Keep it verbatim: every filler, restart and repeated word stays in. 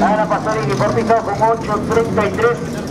Ana Pasolini por picado con ocho treinta y tres.